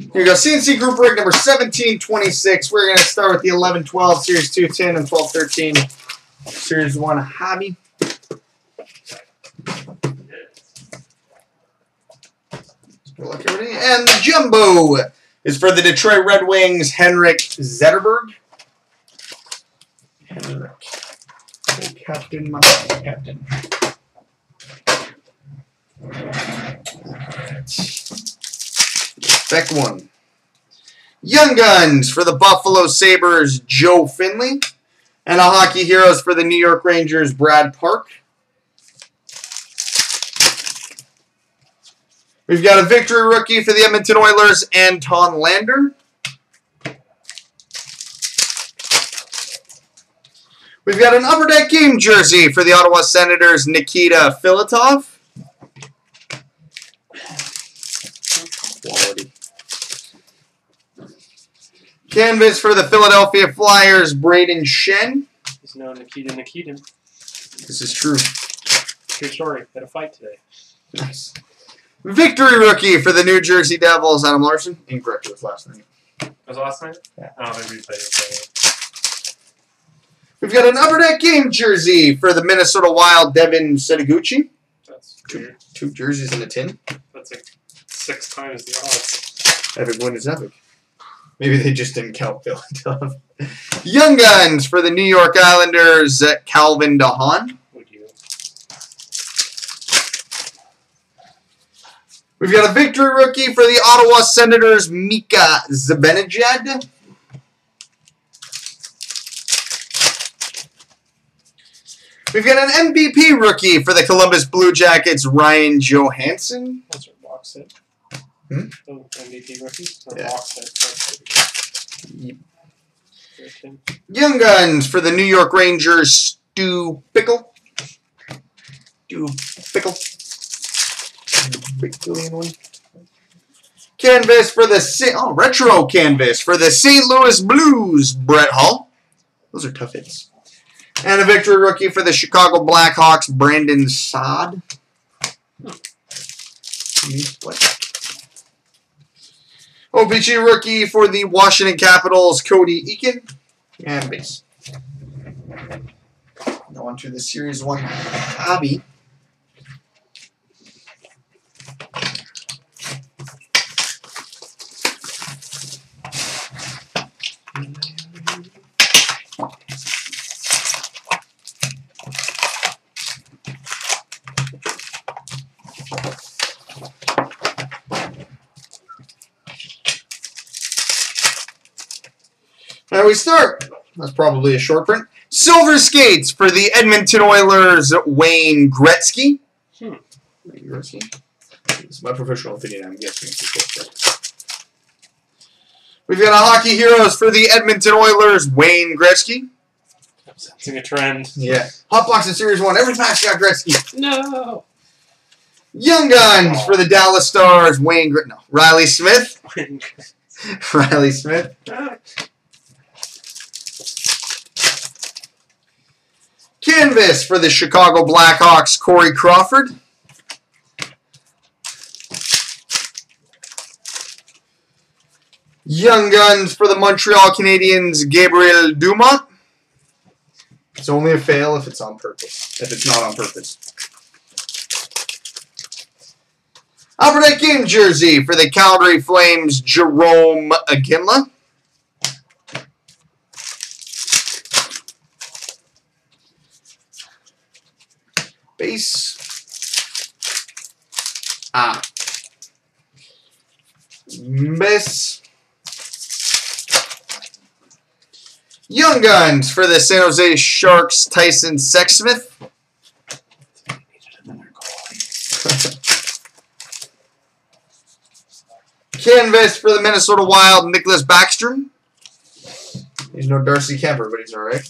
Here we go. CNC Group Rig number 1726. We're going to start with the 11-12, Series 210, and 12-13, Series 1 Hobby. And the Jumbo is for the Detroit Red Wings, Henrik Zetterberg. Henrik. Captain, my captain. Back one. Young Guns for the Buffalo Sabres, Joe Finley. And a Hockey Heroes for the New York Rangers, Brad Park. We've got a Victory Rookie for the Edmonton Oilers, Anton Lander. We've got an Upper Deck Game jersey for the Ottawa Senators, Nikita Filatov. Quality. Canvas for the Philadelphia Flyers, Braden Shen. He's known Nikita Nikitin. This is true. True story. Had a fight today. Nice. Victory Rookie for the New Jersey Devils, Adam Larsson. Incorrect, it was last night. That was last night? Yeah. Oh, maybe replayed. We've got an Upper Deck Game jersey for the Minnesota Wild, Devin Setoguchi. That's weird. Two jerseys in a tin. That's like 6 times the odds. Epic win is epic. Maybe they just didn't count Philadelphia. Young Guns for the New York Islanders, Calvin DeHaan. We've got a Victory Rookie for the Ottawa Senators, Mika Zibanejad. We've got an MVP Rookie for the Columbus Blue Jackets, Ryan Johansson. That's our box set. Hmm? Oh, MVP Rookie? Yeah. Box set. Yep. Young Guns for the New York Rangers, Stu Pickle. Stu Pickle. Canvas for the retro canvas for the St. Louis Blues, Brett Hall. Those are tough hits. And a Victory Rookie for the Chicago Blackhawks, Brandon Saad. OPG Rookie for the Washington Capitals, Cody Eakin. And base. Now on to the Series 1 Hobby. Now we start. That's probably a short print. Silver Skates for the Edmonton Oilers, Wayne Gretzky. Wayne Gretzky. This is my professional opinion. I'm guessing it's a short print. We've got a Hockey Heroes for the Edmonton Oilers, Wayne Gretzky. I'm sensing a trend. Yeah. Hot Box in Series 1. Every pack's got Gretzky. No. Young Guns for the Dallas Stars, Wayne Gretzky. No. Riley Smith. Riley Smith. Canvas for the Chicago Blackhawks, Corey Crawford. Young Guns for the Montreal Canadiens, Gabriel Dumont. It's only a fail if it's on purpose. If it's not on purpose. Upper Deck Game jersey for the Calgary Flames, Jarome Iginla. Base. Young Guns for the San Jose Sharks, Tyson Sexsmith. Canvas for the Minnesota Wild, Nicholas Backstrom. He's no Darcy Kemper, but he's all right.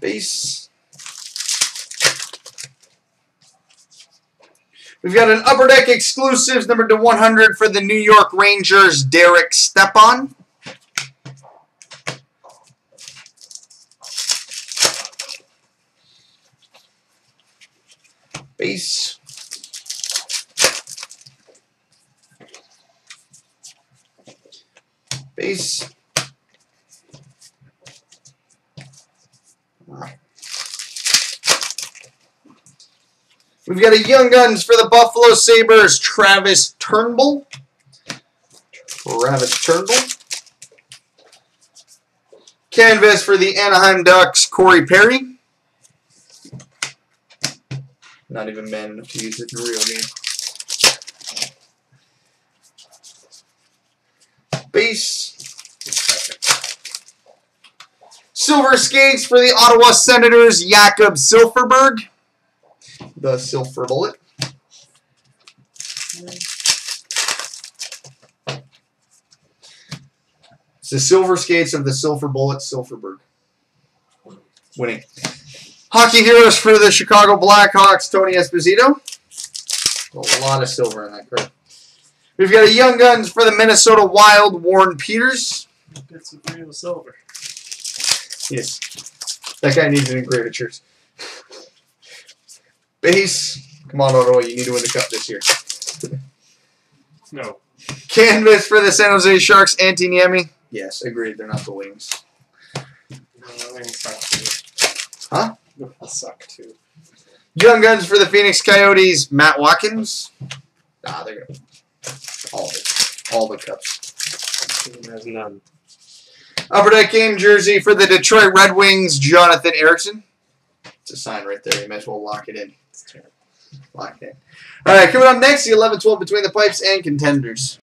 Base. We've got an Upper Deck Exclusives number /100 for the New York Rangers, Derek Stepan. Base. please. We've got a Young Guns for the Buffalo Sabres, Travis Turnbull. Travis Turnbull. Canvas for the Anaheim Ducks, Corey Perry. Not even man enough to use it in a real game. Base. Silver skates for the Ottawa Senators, Jakob Silverberg. The Silver Bullet. It's the silver skates of the Silver Bullet, Silverberg. Winning. Hockey Heroes for the Chicago Blackhawks, Tony Esposito. A lot of silver in that card. We've got a Young Guns for the Minnesota Wild, Warren Peters. That's some real silver. Yes. That guy needs an engraved shirt. Base. Come on, Ottawa. You need to win the cup this year. No. Canvas for the San Jose Sharks, Antti Niemi. Yes, agreed. They're not the Wings. The Wings suck too. Huh? They suck too. Young Guns for the Phoenix Coyotes, Matt Watkins. Nah, they're good. All the cups. There's none. Upper Deck Game jersey for the Detroit Red Wings, Jonathan Ericsson. It's a sign right there. You might as well lock it in. Lock it in. All right, coming up next, the 11-12 Between the Pipes and Contenders.